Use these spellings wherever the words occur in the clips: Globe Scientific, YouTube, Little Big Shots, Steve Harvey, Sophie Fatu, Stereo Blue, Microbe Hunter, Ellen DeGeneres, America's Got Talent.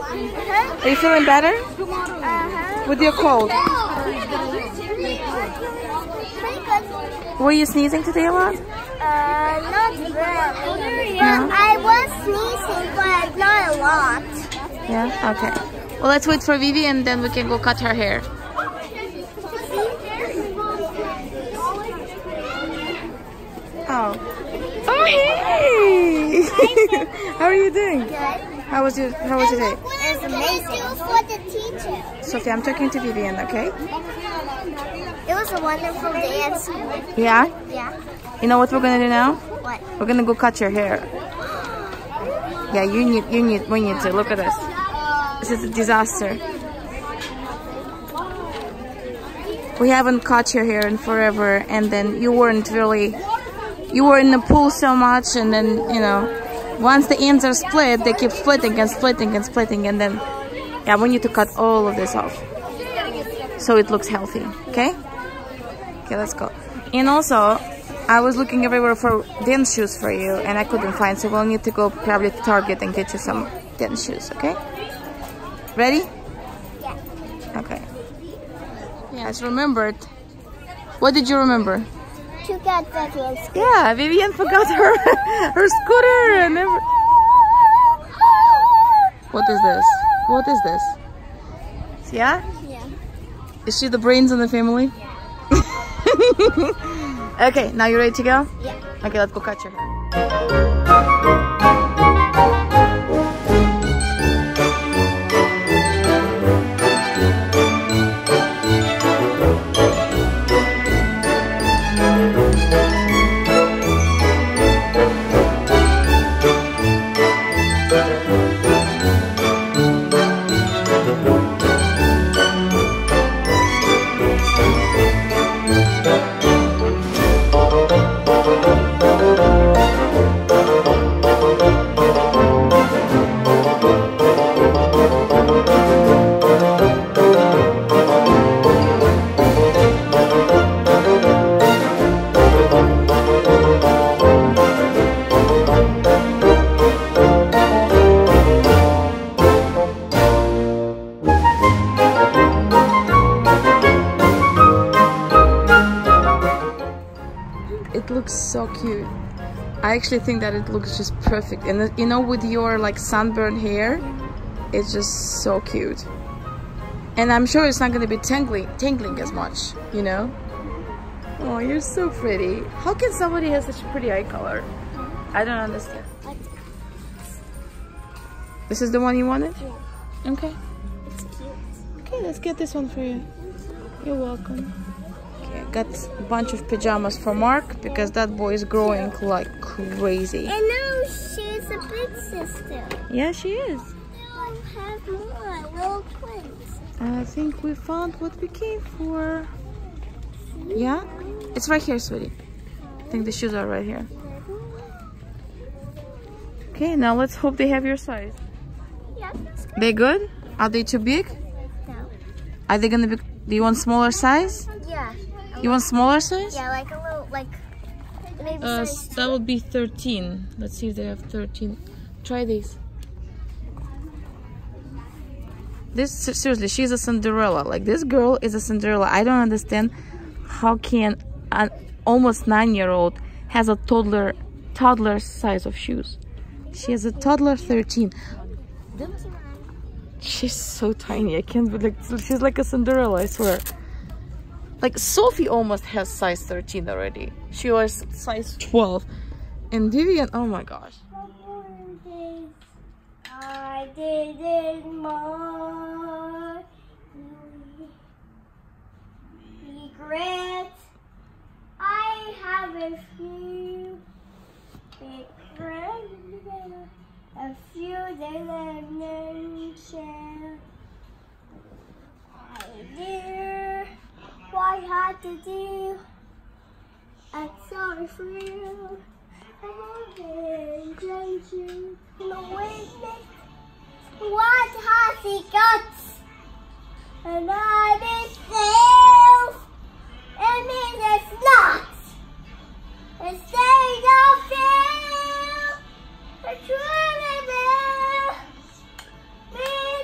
Are you feeling better? With your cold? Were you sneezing today a lot? Not really. Yeah. I was sneezing, but not a lot. Yeah? Okay. Well, let's wait for Vivi and then we can go cut her hair. Oh. Oh, hey! How are you doing? Good. How was your day? It was amazing. For the teacher. Sophie, I'm talking to Vivian, okay? It was a wonderful day at school. Yeah? Yeah. You know what we're gonna do now? What? We're gonna go cut your hair. Yeah, we need to. Look at this. This is a disaster. We haven't cut your hair in forever, and then you were in the pool so much, and then, you know, once the ends are split, they keep splitting and splitting and splitting, and then, yeah, we need to cut all of this off so it looks healthy, okay? Okay, let's go. And also, I was looking everywhere for dance shoes for you, and I couldn't find, so we'll need to go probably to Target and get you some dance shoes, okay? Ready? Yeah. Okay. Yes, remembered. What did you remember? You got that one. Yeah, Vivian forgot her scooter and everything. What is this? What is this? Yeah? Yeah. Is she the brains in the family? Yeah. Okay, now you ready to go? Yeah. Okay, let's go cut your hair. So cute. I actually think that it looks just perfect, and you know, with your like sunburned hair, it's just so cute. And I'm sure it's not going to be tangling as much, you know. Oh, you're so pretty. How can somebody have such a pretty eye color? I don't understand. This is the one you wanted? Yeah. Okay. It's cute. Okay, let's get this one for you. You're welcome. Got a bunch of pajamas for Mark because that boy is growing like crazy. And now she's a big sister. Yeah, she is. Now I have more little twins. I think we found what we came for. Yeah? It's right here, sweetie. I think the shoes are right here. Okay, now let's hope they have your size. Yeah, that's good. They good? Are they too big? No. Are they gonna be... Do you want smaller size? Yeah. You want smaller size? Yeah, like a little, like maybe size. That would be 13. Let's see if they have 13. Try these. This, seriously, she's a Cinderella. Like, this girl is a Cinderella. I don't understand how can an almost 9-year-old has a toddler size of shoes. She has a toddler 13. She's so tiny. I can't believe, like, she's like a Cinderella, I swear. Like, Sophie almost has size 13 already. She was size 12. And Vivian, oh my gosh. I did it more. Regrets. I have a few regrets. A few that I never share. I did. Why had to do? I'm sorry for you. No witness. What has he got? And I myself. I mean, it's not. It's saying nothing. It's really bad.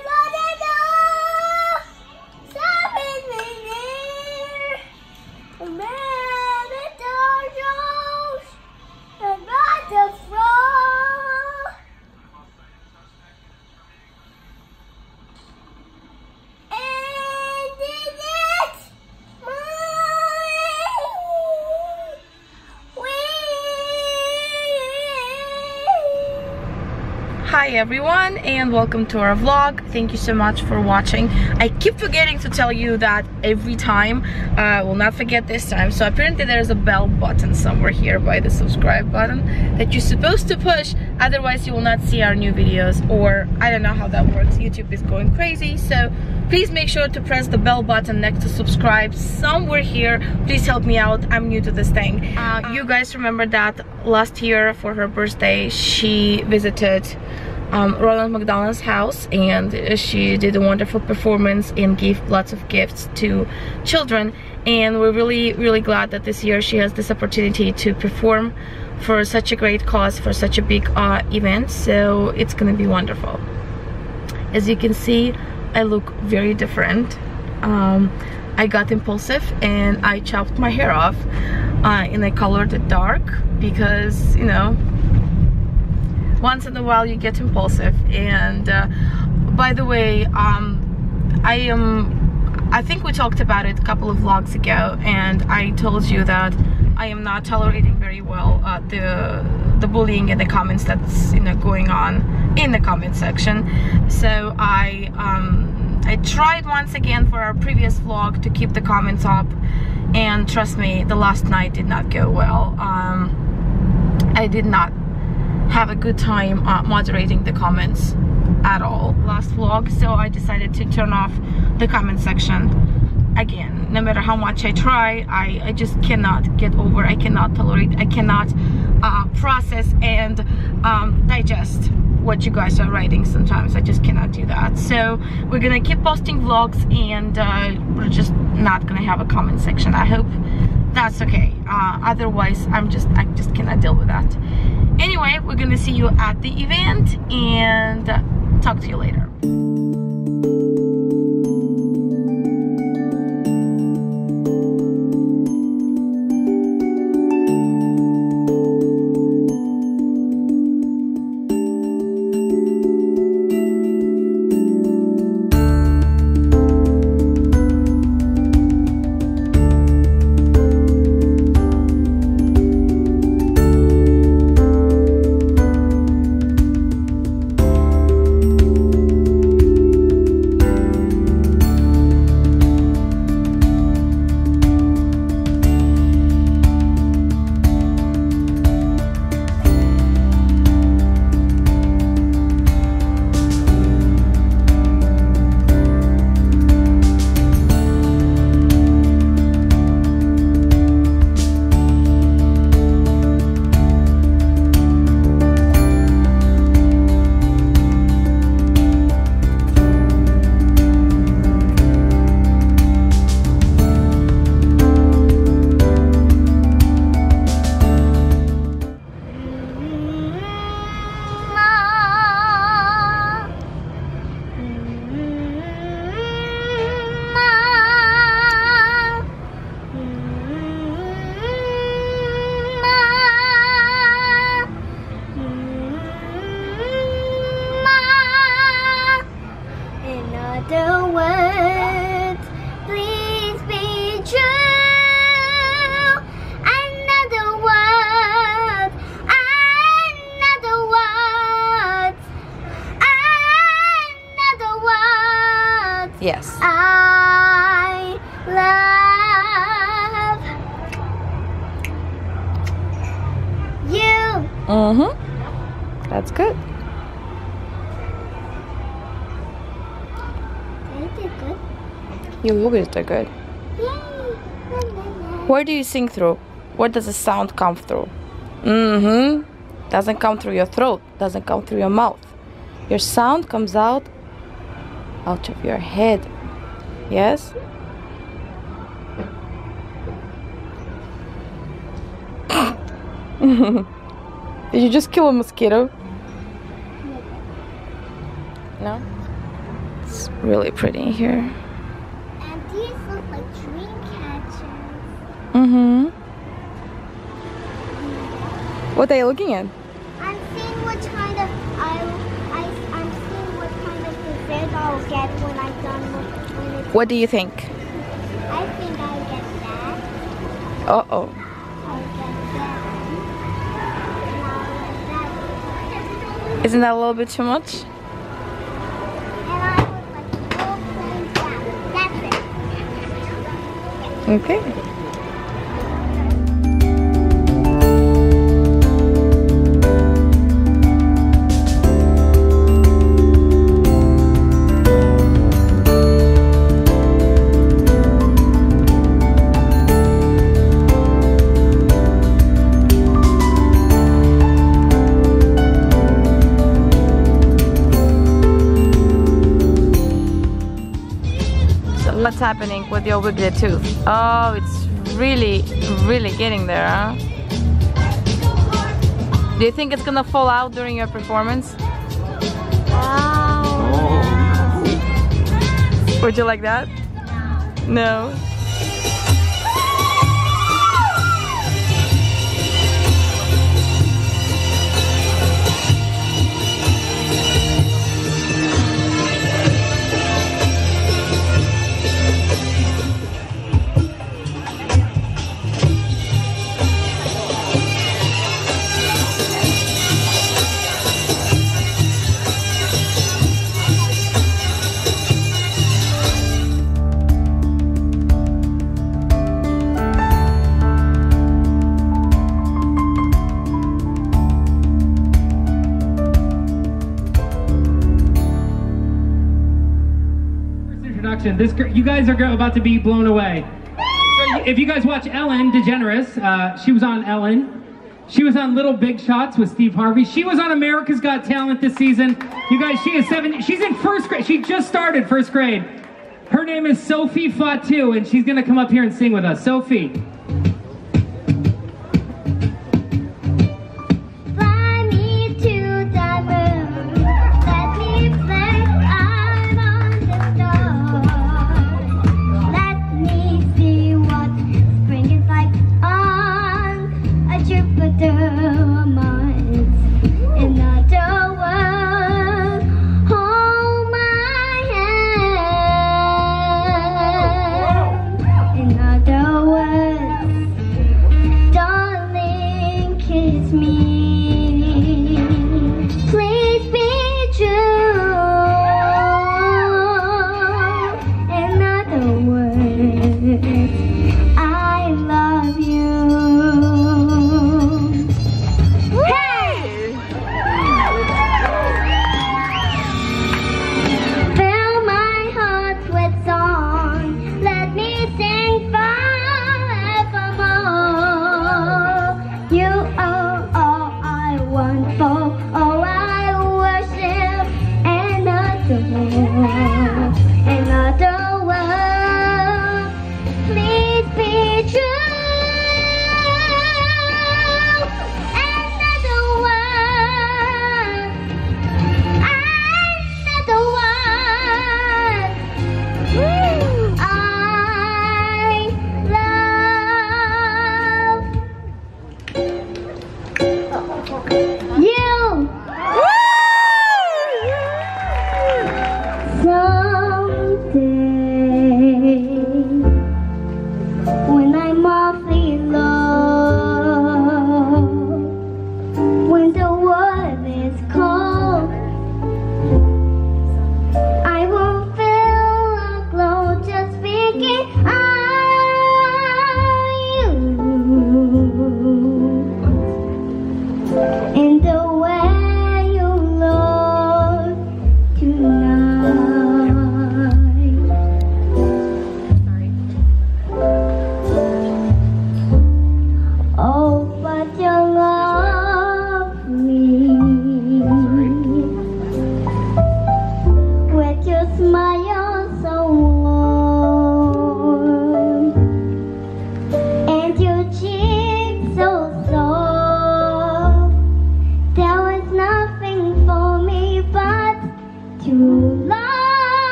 Hi everyone, and welcome to our vlog. Thank you so much for watching. I keep forgetting to tell you that every time. I will not forget this time. So apparently there's a bell button somewhere here by the subscribe button that you're supposed to push, otherwise you will not see our new videos, or I don't know how that works. YouTube is going crazy, so please make sure to press the bell button next to subscribe somewhere here. Please help me out, I'm new to this thing. You guys remember that last year for her birthday she visited Ronald McDonald's house, and she did a wonderful performance and gave lots of gifts to children, and we're really glad that this year she has this opportunity to perform for such a great cause, for such a big event. So it's gonna be wonderful. As you can see, I look very different. I got impulsive and I chopped my hair off and I colored it dark because, you know, once in a while you get impulsive. And by the way, I think we talked about it a couple of vlogs ago, and I told you that I am not tolerating very well the bullying in the comments that's, you know, going on in the comment section. So I tried once again for our previous vlog to keep the comments up, and trust me, the last night did not go well. I did not have a good time moderating the comments at all last vlog, so I decided to turn off the comment section again. No matter how much I try, I just cannot get over, I cannot tolerate, I cannot process and digest what you guys are writing sometimes. I just cannot do that. So we're gonna keep posting vlogs, and we're just not gonna have a comment section. I hope that's okay. Otherwise I just cannot deal with that. Anyway, we're gonna see you at the event, and talk to you later. Yes. I love you. Mm-hmm. That's good. I did good. You always do good. Yay. Where do you sing through? Where does the sound come through? Mm-hmm. Doesn't come through your throat. Doesn't come through your mouth. Your sound comes out of your head. Yes? Did you just kill a mosquito? No? It's really pretty here. And these look like dream catchers. Mm-hmm. What are you looking at? I'm seeing what kind of I'll get when I'm done with it. What do you think? I think I'll get that. Uh-oh. I'll get that. And I'll get that. Isn't that a little bit too much? Okay. What's happening with your wiggly tooth? Oh, it's really, really getting there, huh? Do you think it's gonna fall out during your performance? Oh. Would you like that? No. No? This girl, you guys are about to be blown away. So if you guys watch Ellen DeGeneres, she was on Ellen. She was on Little Big Shots with Steve Harvey. She was on America's Got Talent this season. You guys, she is 7. She's in first grade. She just started first grade. Her name is Sophie Fatu, and she's gonna come up here and sing with us. Sophie. Another world.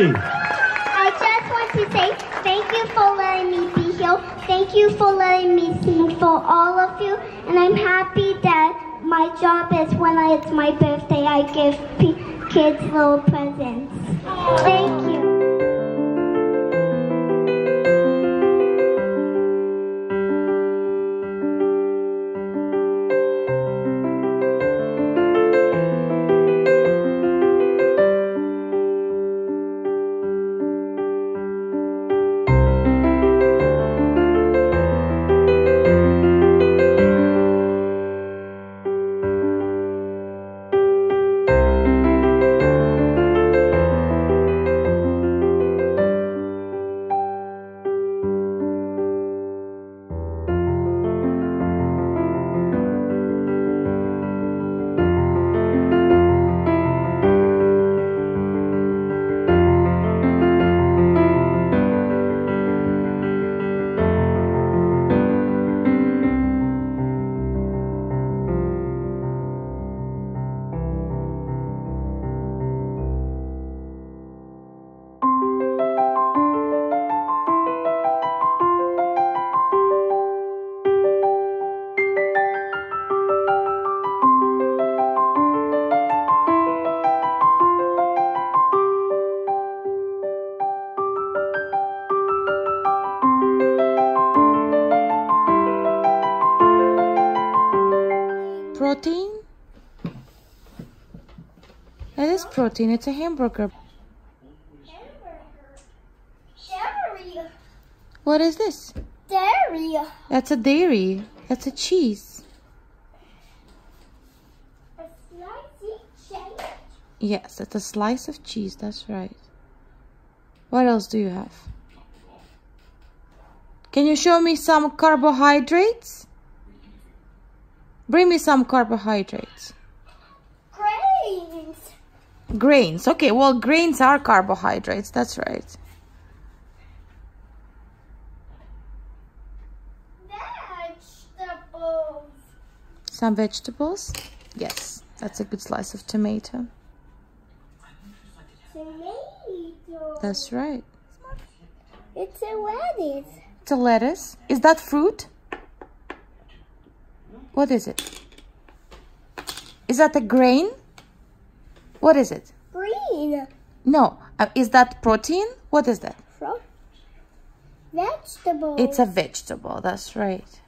Sophie. I just want to say thank you for letting me be here. Thank you for letting me sing for all of you. And I'm happy that my job is when it's my birthday, I give kids little presents. Thank you. Protein? That is protein, it's a hamburger. Dairy. What is this? Dairy. That's a dairy. That's a cheese. A slice of cheese? Yes, that's a slice of cheese, that's right. What else do you have? Can you show me some carbohydrates? Bring me some carbohydrates. Grains. Grains. Okay, well, grains are carbohydrates. That's right. Vegetables. Some vegetables? Yes, that's a good slice of tomato. Tomato. That's right. It's a lettuce. It's a lettuce. Is that fruit? What is it? Is that a grain? What is it? Green. No. Is that protein? What is that? Vegetable. It's a vegetable. That's right.